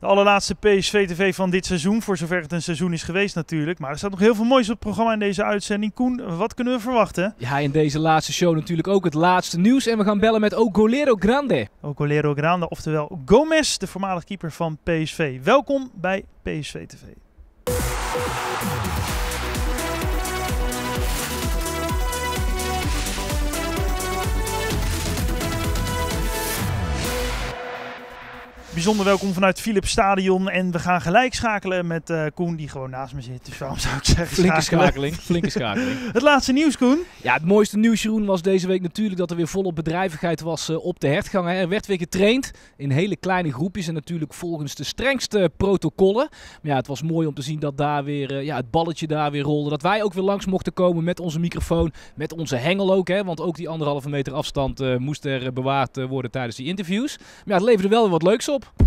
De allerlaatste PSV-TV van dit seizoen, voor zover het een seizoen is geweest natuurlijk. Maar er staat nog heel veel moois op het programma in deze uitzending. Koen, wat kunnen we verwachten? Ja, in deze laatste show natuurlijk ook het laatste nieuws. En we gaan bellen met O Goleiro Grande. O Goleiro Grande, oftewel Gomes, de voormalig keeper van PSV. Welkom bij PSV-TV. Bijzonder welkom vanuit Philips stadion en we gaan gelijk schakelen met Koen die gewoon naast me zit. Dus waarom zou ik zeggen flinke schakeling, flinke schakeling. Het laatste nieuws, Koen. Ja, het mooiste nieuws, Jeroen, was deze week natuurlijk dat er weer volop bedrijvigheid was op de hertgang. Er werd weer getraind in hele kleine groepjes en natuurlijk volgens de strengste protocollen. Maar ja, het was mooi om te zien dat daar weer het balletje daar weer rolde. Dat wij ook weer langs mochten komen met onze microfoon, met onze hengel ook. Hè, want ook die 1,5 meter afstand moest er bewaard worden tijdens die interviews. Maar ja, het leverde wel weer wat leuks op. Wat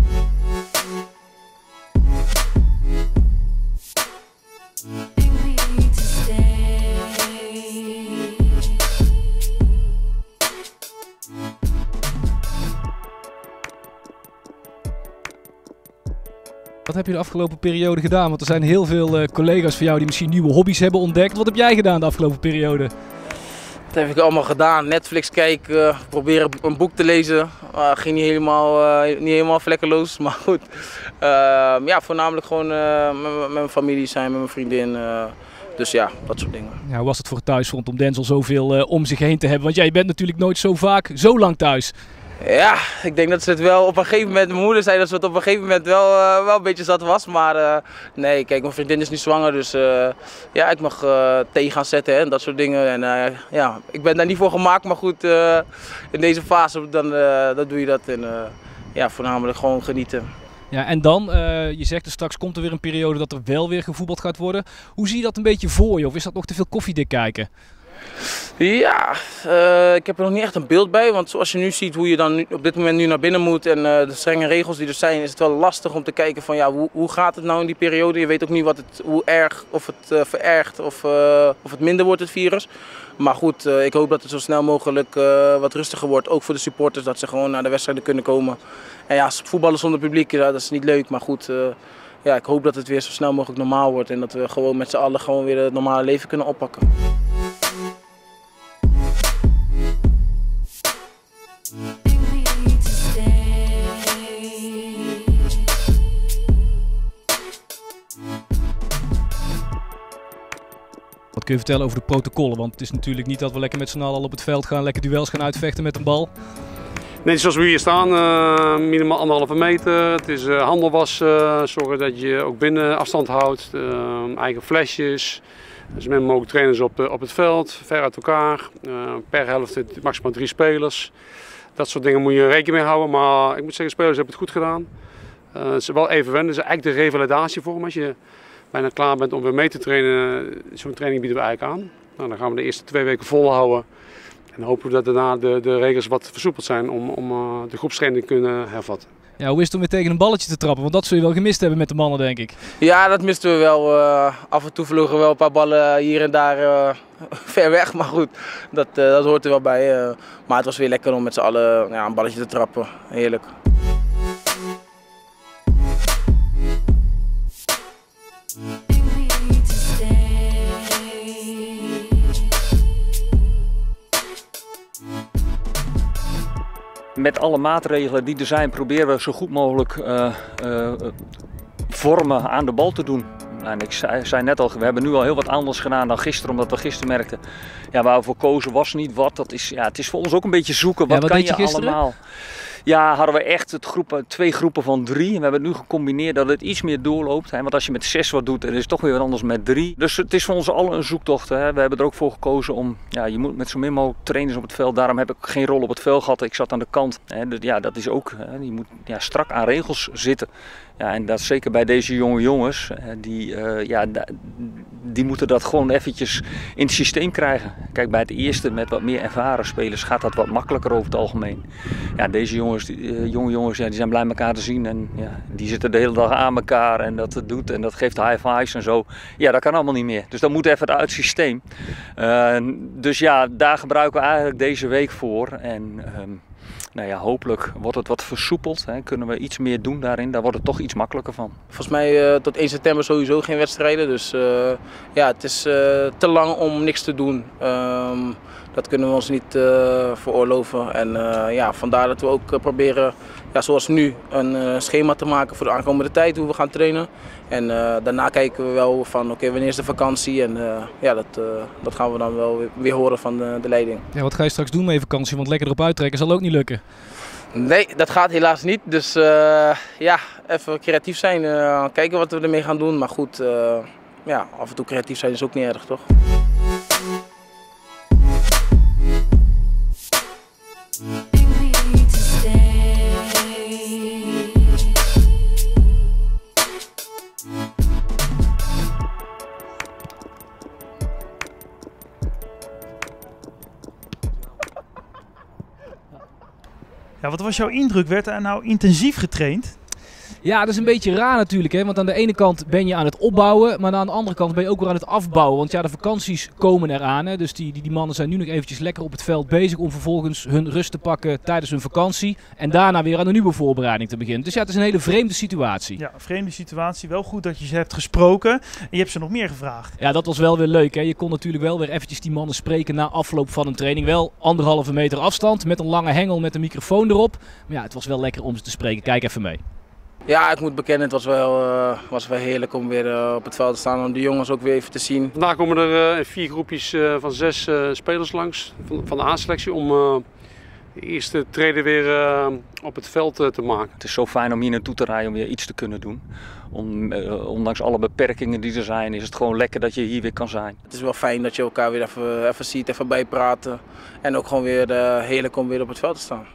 heb je de afgelopen periode gedaan? Want er zijn heel veel collega's van jou die misschien nieuwe hobby's hebben ontdekt. Wat heb jij gedaan de afgelopen periode? Dat heb ik allemaal gedaan. Netflix kijken, proberen een boek te lezen. Ging niet helemaal vlekkeloos, maar goed. Ja, voornamelijk gewoon met mijn familie zijn, met mijn vriendin. Dus ja, dat soort dingen. Ja, hoe was het voor het thuisfront om Denzel zoveel om zich heen te hebben? Want jij bent natuurlijk nooit zo vaak, zo lang thuis. Ja, ik denk dat ze het wel op een gegeven moment, mijn moeder zei dat ze het op een gegeven moment wel een beetje zat was. Maar nee, kijk, mijn vriendin is nu zwanger, dus ja, ik mag thee gaan zetten hè, en dat soort dingen. En ja, ik ben daar niet voor gemaakt, maar goed, in deze fase dan doe je dat. En ja, voornamelijk gewoon genieten. Ja, en dan, je zegt dus straks komt er weer een periode dat er wel weer gevoetbald gaat worden. Hoe zie je dat een beetje voor je? Of is dat nog te veel koffiedik kijken? Ja, ik heb er nog niet echt een beeld bij, want zoals je nu ziet hoe je dan nu, op dit moment nu naar binnen moet en de strenge regels die er zijn, is het wel lastig om te kijken van ja, hoe gaat het nou in die periode? Je weet ook niet hoe erg, of het verergt of het minder wordt het virus. Maar goed, ik hoop dat het zo snel mogelijk wat rustiger wordt, ook voor de supporters, dat ze gewoon naar de wedstrijden kunnen komen. En ja, voetballen zonder publiek, dat is niet leuk, maar goed... ja, ik hoop dat het weer zo snel mogelijk normaal wordt en dat we gewoon met z'n allen gewoon weer het normale leven kunnen oppakken. Wat kun je vertellen over de protocollen? Want het is natuurlijk niet dat we lekker met z'n allen op het veld gaan, lekker duels gaan uitvechten met een bal. Net zoals we hier staan, minimaal 1,5 meter. Het is handelwas, zorgen dat je ook binnen afstand houdt. Eigen flesjes, zo min mogelijk trainers op het veld, ver uit elkaar. Per helft maximaal 3 spelers. Dat soort dingen moet je rekening mee houden, maar ik moet zeggen, spelers hebben het goed gedaan. Het is wel even wennen, het is eigenlijk de revalidatie voor hem. Als je bijna klaar bent om weer mee te trainen, zo'n training bieden we eigenlijk aan. Nou, dan gaan we de eerste 2 weken volhouden. En hopen we dat daarna de regels wat versoepeld zijn om de groepstraining te kunnen hervatten. Ja, hoe is het om weer tegen een balletje te trappen? Want dat zul je wel gemist hebben met de mannen, denk ik. Ja, dat misten we wel. Af en toe vlogen wel een paar ballen hier en daar ver weg. Maar goed, dat hoort er wel bij. Maar het was weer lekker om met z'n allen een balletje te trappen. Heerlijk. Met alle maatregelen die er zijn proberen we zo goed mogelijk vormen aan de bal te doen. En ik zei net al, we hebben nu al heel wat anders gedaan dan gisteren, omdat we gisteren merkten ja, waar we voor kozen was niet wat. Dat is, ja, het is voor ons ook een beetje zoeken, wat, ja, wat kan je gisteren allemaal? Ja, hadden we echt het 2 groepen van 3. En we hebben het nu gecombineerd dat het iets meer doorloopt. Hè? Want als je met 6 wat doet, dan is het toch weer wat anders met 3. Dus het is voor ons allen een zoektocht. Hè? We hebben er ook voor gekozen om, ja, je moet met zo min mogelijk trainers op het veld. Daarom heb ik geen rol op het veld gehad. Ik zat aan de kant. Hè? Dus ja, dat is ook, hè? Je moet strak aan regels zitten. Ja, en dat zeker bij deze jonge jongens, die moeten dat gewoon eventjes in het systeem krijgen. Kijk, bij het eerste met wat meer ervaren spelers gaat dat wat makkelijker over het algemeen. Ja, deze jongens, jonge jongens, ja, die zijn blij elkaar te zien en ja, die zitten de hele dag aan elkaar en dat doet en dat geeft high fives en zo. Ja, dat kan allemaal niet meer. Dus dat moet even uit het systeem. Dus ja, daar gebruiken we eigenlijk deze week voor en Nou ja, hopelijk wordt het wat versoepeld. Hè. Kunnen we iets meer doen daarin. Daar wordt het toch iets makkelijker van. Volgens mij tot 1 september sowieso geen wedstrijden. Dus ja, het is te lang om niks te doen. Dat kunnen we ons niet veroorloven. En ja, vandaar dat we ook proberen, ja, zoals nu, een schema te maken voor de aankomende tijd. Hoe we gaan trainen. En daarna kijken we wel van oké, wanneer is de vakantie. En ja, dat gaan we dan wel weer horen van de leiding. Ja, wat ga je straks doen met je vakantie? Want lekker erop uittrekken zal ook niet lukken. Nee, dat gaat helaas niet. Dus ja, even creatief zijn. Kijken wat we ermee gaan doen. Maar goed, ja, af en toe creatief zijn is ook niet erg, toch? Ja, wat was jouw indruk? Werd er nou intensief getraind? Ja, dat is een beetje raar natuurlijk, hè? Want aan de ene kant ben je aan het opbouwen, maar aan de andere kant ben je ook weer aan het afbouwen. Want ja, de vakanties komen eraan, hè? Dus die mannen zijn nu nog eventjes lekker op het veld bezig om vervolgens hun rust te pakken tijdens hun vakantie. En daarna weer aan een nieuwe voorbereiding te beginnen. Dus ja, het is een hele vreemde situatie. Ja, vreemde situatie. Wel goed dat je ze hebt gesproken. En je hebt ze nog meer gevraagd. Ja, dat was wel weer leuk, hè? Je kon natuurlijk wel weer eventjes die mannen spreken na afloop van een training. Wel 1,5 meter afstand, met een lange hengel met een microfoon erop. Maar ja, het was wel lekker om ze te spreken. Kijk even mee. Ja, ik moet bekennen, het was wel heerlijk om weer op het veld te staan, om de jongens ook weer even te zien. Vandaag komen er 4 groepjes van 6 spelers langs van de A-selectie om de eerste treden weer op het veld te maken. Het is zo fijn om hier naartoe te rijden om weer iets te kunnen doen. Ondanks alle beperkingen die er zijn, is het gewoon lekker dat je hier weer kan zijn. Het is wel fijn dat je elkaar weer even ziet, even bijpraten en ook gewoon weer heerlijk om weer op het veld te staan.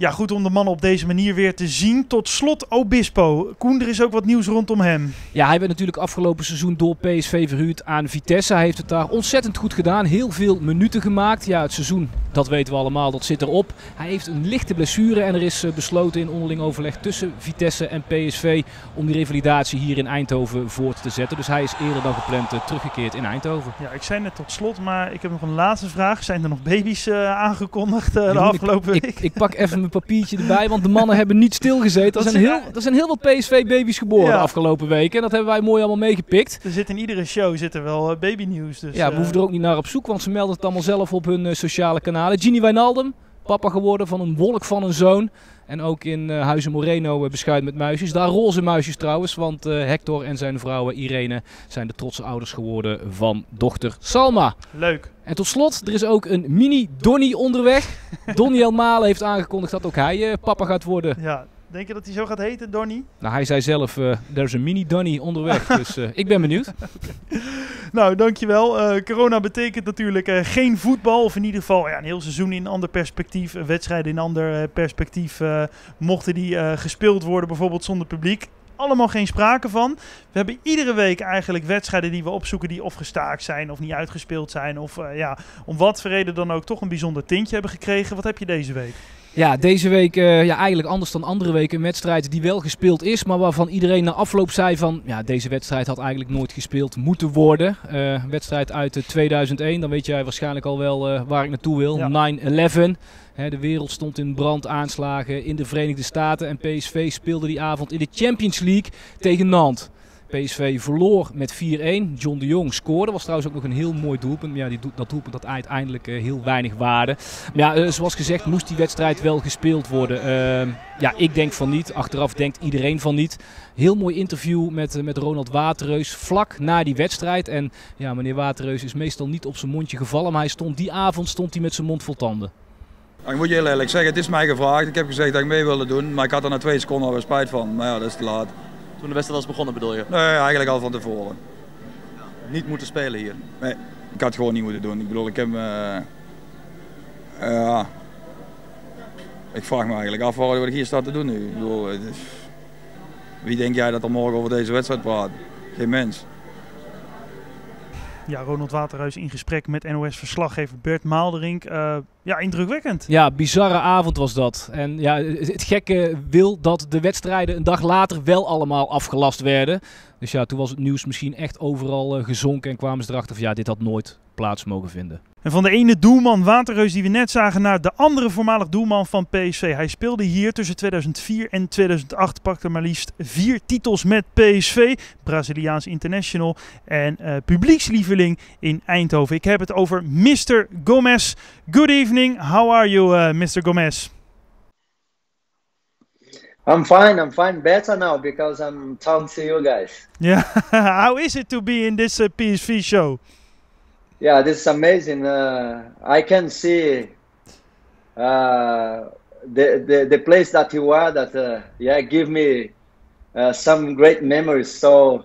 Ja, goed om de mannen op deze manier weer te zien. Tot slot Obispo. Koen, er is ook wat nieuws rondom hem. Ja, hij werd natuurlijk afgelopen seizoen door PSV verhuurd aan Vitesse. Hij heeft het daar ontzettend goed gedaan. Heel veel minuten gemaakt. Ja, het seizoen, dat weten we allemaal, dat zit erop. Hij heeft een lichte blessure en er is besloten in onderling overleg tussen Vitesse en PSV om die revalidatie hier in Eindhoven voort te zetten. Dus hij is eerder dan gepland teruggekeerd in Eindhoven. Ja, ik zei net tot slot, maar ik heb nog een laatste vraag. Zijn er nog baby's aangekondigd de afgelopen week? Ik pak even papiertje erbij, want de mannen hebben niet stilgezeten. Er zijn heel wat PSV-baby's geboren de afgelopen weken en dat hebben wij mooi allemaal meegepikt. Er zit in iedere show wel babynieuws. Dus, ja, we hoeven er ook niet naar op zoek, want ze melden het allemaal zelf op hun sociale kanalen. Gini Wijnaldum, papa geworden van een wolk van een zoon. En ook in Huizen Moreno beschuit met muisjes. Daar roze muisjes trouwens, want Hector en zijn vrouw Irene zijn de trotse ouders geworden van dochter Salma. Leuk. En tot slot, er is ook een mini-Donnie onderweg. Donnie Elmalen heeft aangekondigd dat ook hij papa gaat worden. Ja, denk je dat hij zo gaat heten, Donnie? Nou, hij zei zelf, er is een mini-Donnie onderweg, dus ik ben benieuwd. Okay. Nou, dankjewel. Corona betekent natuurlijk geen voetbal. Of in ieder geval ja, een heel seizoen in een ander perspectief. Wedstrijden in een ander perspectief. Mochten die gespeeld worden, bijvoorbeeld zonder publiek. Allemaal geen sprake van. We hebben iedere week eigenlijk wedstrijden die we opzoeken die of gestaakt zijn of niet uitgespeeld zijn. Of ja, om wat voor reden dan ook toch een bijzonder tintje hebben gekregen. Wat heb je deze week? Ja, deze week eigenlijk anders dan andere weken een wedstrijd die wel gespeeld is, maar waarvan iedereen na afloop zei van ja, deze wedstrijd had eigenlijk nooit gespeeld moeten worden. Wedstrijd uit 2001, dan weet jij waarschijnlijk al wel waar ik naartoe wil, ja. 9-11. De wereld stond in brand, aanslagen in de Verenigde Staten en PSV speelde die avond in de Champions League tegen Nantes. PSV verloor met 4-1. John de Jong scoorde. Was trouwens ook nog een heel mooi doelpunt. Maar ja, dat doelpunt had uiteindelijk heel weinig waarde. Maar ja, zoals gezegd moest die wedstrijd wel gespeeld worden. Ja, ik denk van niet. Achteraf denkt iedereen van niet. Heel mooi interview met Ronald Waterreus vlak na die wedstrijd. En ja, meneer Waterreus is meestal niet op zijn mondje gevallen. Maar hij die avond stond hij met zijn mond vol tanden. Ik moet je heel eerlijk zeggen, het is mij gevraagd. Ik heb gezegd dat ik mee wilde doen. Maar ik had er na 2 seconden alweer spijt van. Maar ja, dat is te laat. Toen de wedstrijd was begonnen bedoel je? Nee, eigenlijk al van tevoren. Ja. Niet moeten spelen hier? Nee, ik had het gewoon niet moeten doen. Ik bedoel, ik heb... ik vraag me eigenlijk af wat ik hier sta te doen nu. Ik bedoel, wie denk jij dat er morgen over deze wedstrijd praat? Geen mens. Ja, Ronald Waterreus in gesprek met NOS-verslaggever Bert Maalderink. Ja, indrukwekkend. Ja, bizarre avond was dat. En ja, het gekke wil dat de wedstrijden een dag later wel allemaal afgelast werden. Dus ja, toen was het nieuws misschien echt overal gezonken en kwamen ze erachter van ja, dit had nooit plaats mogen vinden. En van de ene doelman Waterreus die we net zagen naar de andere voormalig doelman van PSV. Hij speelde hier tussen 2004 en 2008, pakte maar liefst 4 titels met PSV. Braziliaans international en publiekslieveling in Eindhoven. Ik heb het over Mr. Gomes. Good evening, how are you Mr. Gomes? I'm fine, better now because I'm talking to you guys. Yeah, how is it to be in this PSV show? Yeah, this is amazing. I can see the place that you are. That yeah, give me some great memories. So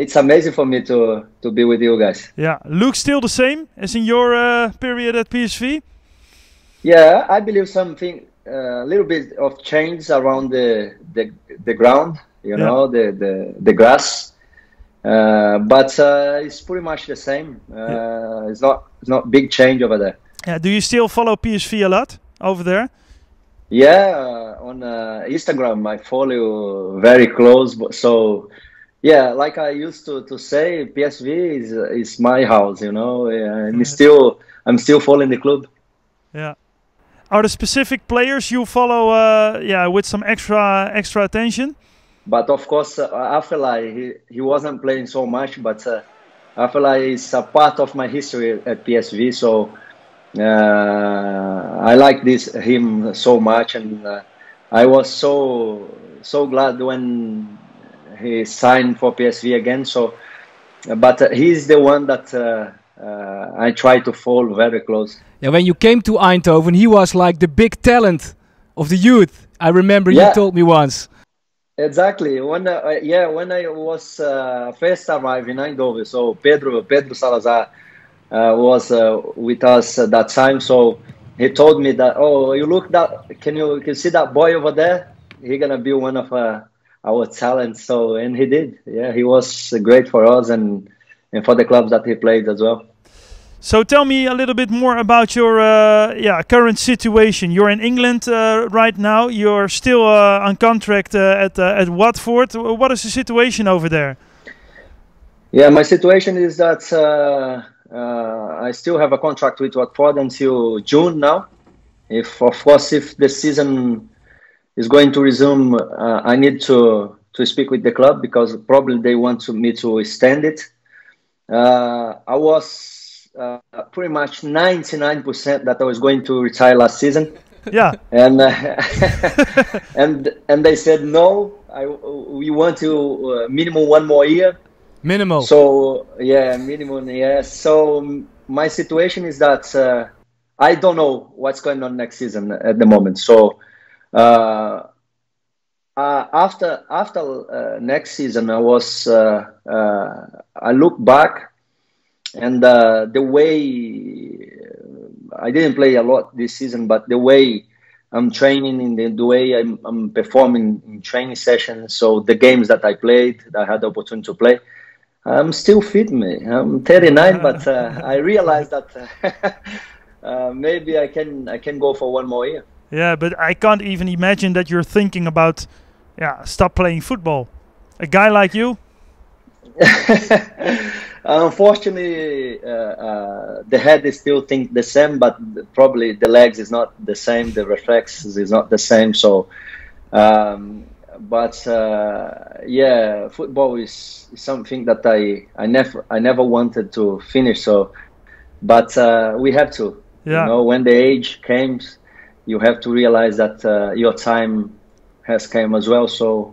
it's amazing for me to be with you guys. Yeah, looks still the same as in your period at PSV. Yeah, I believe something a little bit of change around the ground. You know, the grass. But it's pretty much the same. It's not big change over there. Yeah. Do you still follow PSV a lot over there? Yeah, on Instagram I follow very close. So yeah, like I used to say, PSV is my house. You know, and I'm still following the club. Yeah. Are there specific players you follow? Yeah, with some extra attention. But of course, Afellay, he wasn't playing so much, but Afellay is a part of my history at PSV, so I like him so much, and I was so glad when he signed for PSV again. So, but he's the one that I try to follow very close. Yeah, when you came to Eindhoven, he was like the big talent of the youth. I remember you told me once. Exactly. When I was first arrived in Eindhoven, so Pedro Salazar was with us at that time. So he told me that, oh, you look that, can you see that boy over there? He's gonna be one of our talents. So, and he did. Yeah, he was great for us and for the clubs that he played as well. So tell me a little bit more about your current situation. You're in England right now. You're still on contract at Watford. What is the situation over there? Yeah, my situation is that I still have a contract with Watford until June now. Of course, if the season is going to resume, I need to speak with the club because probably they want me to extend it. I was pretty much 99% that I was going to retire last season. Yeah, and and they said no. We want to minimum one more year. Minimal. So yeah, minimum. Yeah. So my situation is that I don't know what's going on next season at the moment. So after next season, I look back. And the way I didn't play a lot this season, but the way I'm training and the way I'm performing in training sessions, so the games that I played, that I had the opportunity to play, I'm still fit, mate. I'm 39, but I realized that maybe I can go for one more year. Yeah, but I can't even imagine that you're thinking about, stop playing football. A guy like you. Unfortunately, the head is still think the same, but probably the legs is not the same, the reflexes is not the same. So, yeah, football is something that I never wanted to finish. So, but we have to. Yeah. You know, when the age comes, you have to realize that your time has come as well. So,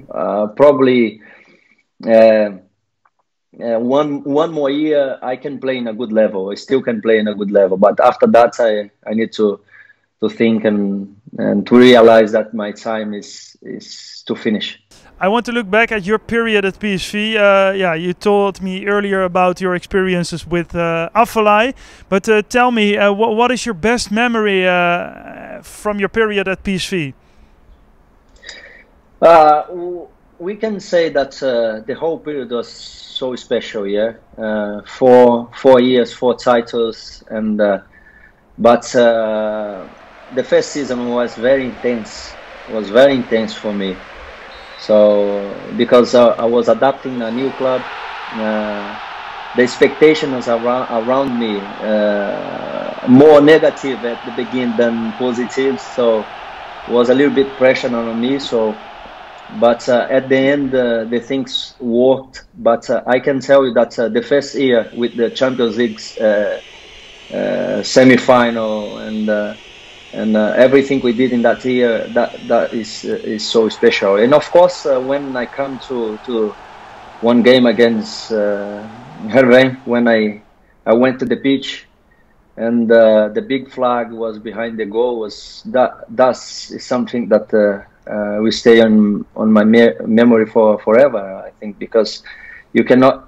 probably. One more year, I can play in a good level. I still can play in a good level, but after that, I need to think and to realize that my time is to finish. I want to look back at your period at PSV. Yeah, you told me earlier about your experiences with Afellay, but tell me, what is your best memory from your period at PSV? We can say that the whole period was so special, yeah. 4 years, 4 titles, and but the first season was very intense. It was very intense for me. So because I was adapting a new club, the expectation was around me more negative at the beginning than positive, so it was a little bit pressure on me. So, but at the end the things worked. But I can tell you that the first year with the Champions League semi-final and everything we did in that year, that is so special. And of course, when I come to one game against Herveen, when I went to the pitch and the big flag was behind the goal, was that is something that will stay on my memory for forever, I think, because you cannot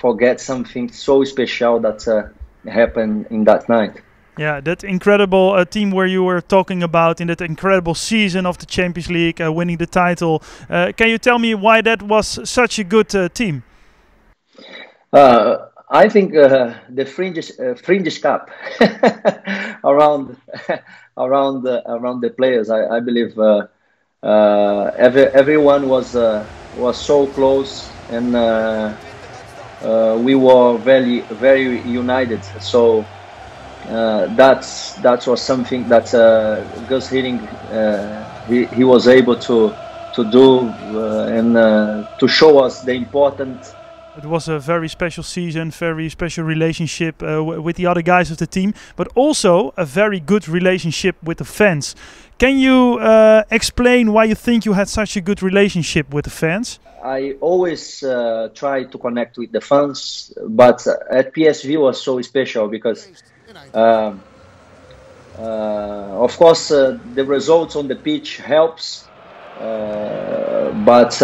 forget something so special that happened in that night. Yeah, that incredible team where you were talking about in that incredible season of the Champions League, winning the title. Can you tell me why that was such a good team? I think the fringes cup around the players. I believe everyone was so close, and we were very united. So. That was something that Gus Hilling he was able to do and to show us the importance. It was a very special season, very special relationship with the other guys of the team, but also a very good relationship with the fans. Can you explain why you think you had such a good relationship with the fans? I always try to connect with the fans, but at PSV was so special because of course the results on the pitch helps, but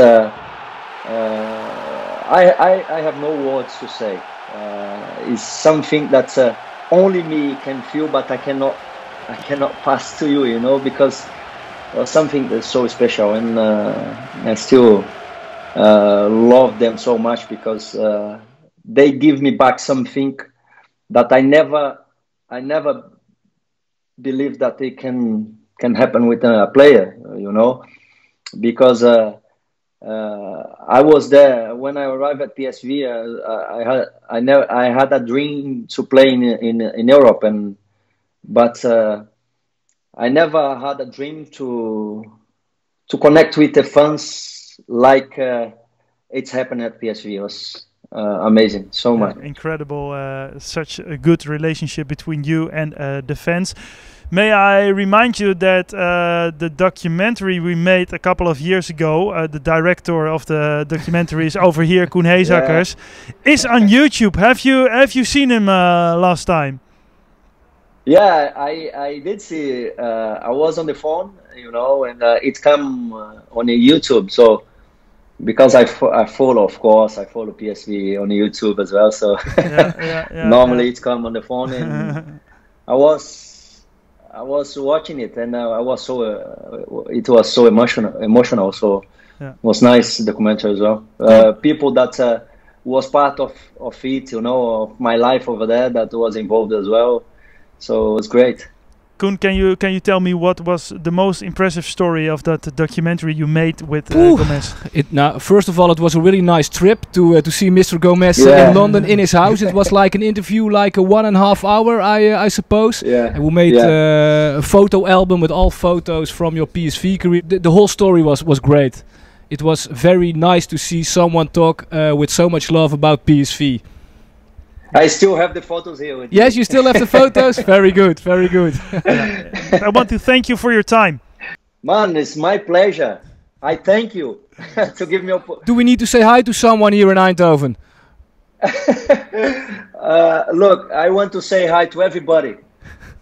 I have no words to say. It's something that only me can feel, but I cannot pass to you, you know, because something that's so special, and I still love them so much because they give me back something that I never believed that it can happen with a player, you know, because I was there when I arrived at PSV. I had a dream to play in Europe, and but I never had a dream to connect with the fans like it's happened at PSV. It was, amazing, so much. Incredible, such a good relationship between you and the fans. May I remind you that the documentary we made a couple of years ago, the director of the documentary is over here, Koen Heezakers, yeah, is on YouTube. Have you seen him last time? Yeah, I did see. I was on the phone, you know, and it's come on YouTube. So. Because I follow, of course, I follow PSV on YouTube as well. So yeah, yeah, yeah, normally it's come on the phone, and I was watching it, and I was so it was so emotional. So yeah, it was nice documentary as well. People that was part of it, you know, of my life over there, that was involved as well. So it was great. Koen, can you tell me what was the most impressive story of that documentary you made with Gomes? Now, first of all, it was a really nice trip to see Mr. Gomes, yeah, in London in his house. It was like an interview, like a 1.5 hour, I suppose. Yeah. And we made, yeah, a photo album with all photos from your PSV career. The whole story was great. It was very nice to see someone talk with so much love about PSV. I still have the photos here with you. Yes, you still have the photos? Very good, very good. I want to thank you for your time. Man, it's my pleasure. I thank you to give me a... Do we need to say hi to someone here in Eindhoven? Look, I want to say hi to everybody.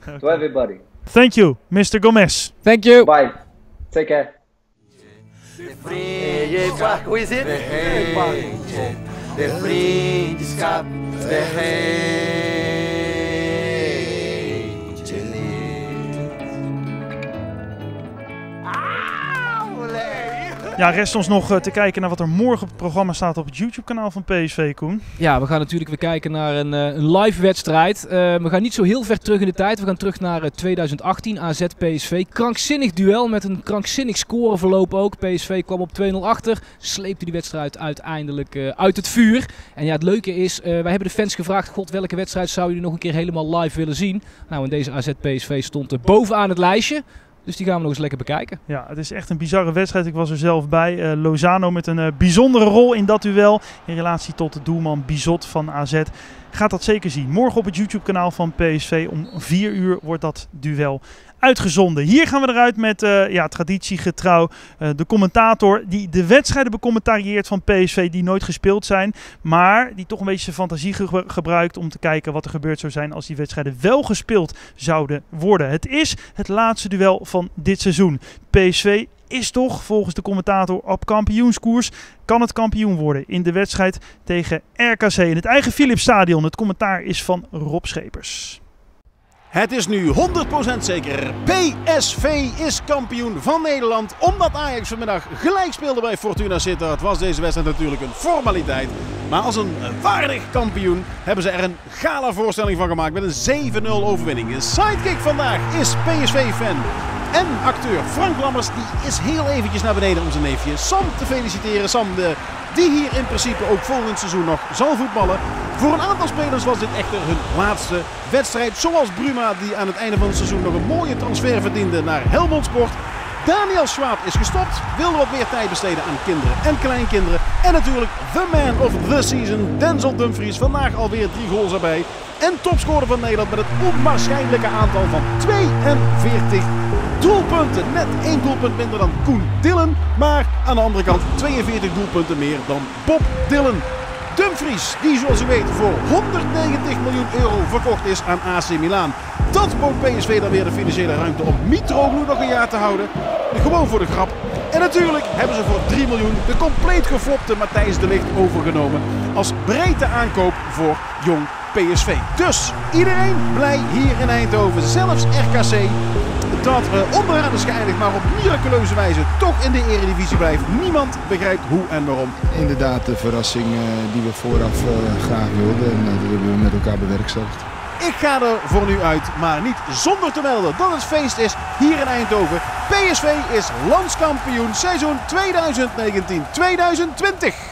Okay. To everybody. Thank you, Mr. Gomes. Thank you. Bye. Take care. Who is it? De vriendschap, de heet je niet. Ja, rest ons nog te kijken naar wat er morgen op het programma staat op het YouTube-kanaal van PSV, Koen. Ja, we gaan natuurlijk weer kijken naar een live wedstrijd. We gaan niet zo heel ver terug in de tijd. We gaan terug naar 2018, AZ-PSV. Krankzinnig duel met een krankzinnig scoreverloop ook. PSV kwam op 2-0 achter, sleepte die wedstrijd uiteindelijk uit het vuur. En ja, het leuke is, wij hebben de fans gevraagd, god, welke wedstrijd zouden jullie nog een keer helemaal live willen zien? Nou, en deze AZ-PSV stond bovenaan het lijstje. Dus die gaan we nog eens lekker bekijken. Ja, het is echt een bizarre wedstrijd. Ik was er zelf bij. Lozano met een bijzondere rol in dat duel. In relatie tot de doelman Bizot van AZ. Gaat dat zeker zien. Morgen op het YouTube-kanaal van PSV om 4 uur wordt dat duel uitgezonden. Hier gaan we eruit met ja, traditiegetrouw de commentator die de wedstrijden becommentarieert van PSV die nooit gespeeld zijn. Maar die toch een beetje zijn fantasie gebruikt om te kijken wat er gebeurd zou zijn als die wedstrijden wel gespeeld zouden worden. Het is het laatste duel van dit seizoen. PSV is toch volgens de commentator op kampioenskoers. Kan het kampioen worden in de wedstrijd tegen RKC in het eigen Philips stadion. Het commentaar is van Rob Schepers. Het is nu 100% zeker. PSV is kampioen van Nederland. Omdat Ajax vanmiddag gelijk speelde bij Fortuna Sittard, was deze wedstrijd natuurlijk een formaliteit. Maar als een waardig kampioen hebben ze er een gala voorstelling van gemaakt met een 7-0 overwinning. De sidekick vandaag is PSV-fan en acteur Frank Lammers. Die is heel eventjes naar beneden om zijn neefje Sam te feliciteren. Sam, die hier in principe ook volgend seizoen nog zal voetballen. Voor een aantal spelers was dit echter hun laatste wedstrijd. Zoals Bruma, die aan het einde van het seizoen nog een mooie transfer verdiende naar Helmond Sport. Daniel Schwab is gestopt, wilde wat meer tijd besteden aan kinderen en kleinkinderen. En natuurlijk the man of the season, Denzel Dumfries. Vandaag alweer 3 goals erbij. En topscorer van Nederland met het onwaarschijnlijke aantal van 42 doelpunten. Net 1 doelpunt minder dan Koen Heezakers, maar aan de andere kant 42 doelpunten meer dan Bob Dylan. Dumfries, die zoals u weet voor 190 miljoen € verkocht is aan AC Milan. Dat bood PSV dan weer de financiële ruimte om Mitroglou nog een jaar te houden. Gewoon voor de grap. En natuurlijk hebben ze voor 3 miljoen de compleet geflopte Matthijs de Ligt overgenomen. Als breedte aankoop voor jong PSV. Dus iedereen blij hier in Eindhoven. Zelfs RKC, dat onderaan is geëindigd, maar op miraculeuze wijze toch in de eredivisie blijft. Niemand begrijpt hoe en waarom. Inderdaad de verrassing die we vooraf graag wilden. En die hebben we met elkaar bewerkstelligd. Ik ga er voor nu uit, maar niet zonder te melden dat het feest is hier in Eindhoven. PSV is landskampioen seizoen 2019-2020.